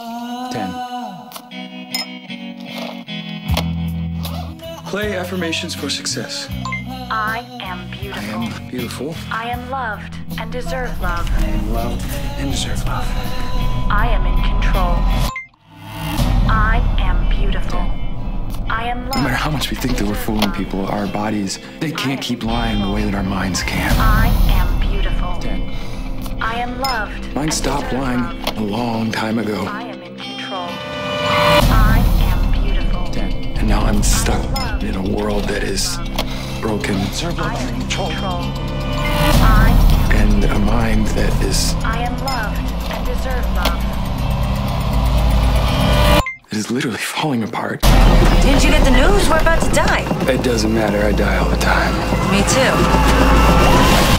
10. Play affirmations for success. I am beautiful. I am beautiful. I am loved and deserve love. I am loved and deserve love. I am in control. I am beautiful. I am loved. No matter how much we think that we're fooling people, our bodies, they can't keep lying the way that our minds can. I am beautiful. 10. I am loved. Mine stopped lying a long time ago. I am in control. I am beautiful. 10. And now I'm stuck in a world that is broken, and a mind that is. I am loved and deserve love. It is literally falling apart. Didn't you get the news? We're about to die. It doesn't matter. I die all the time. Me too.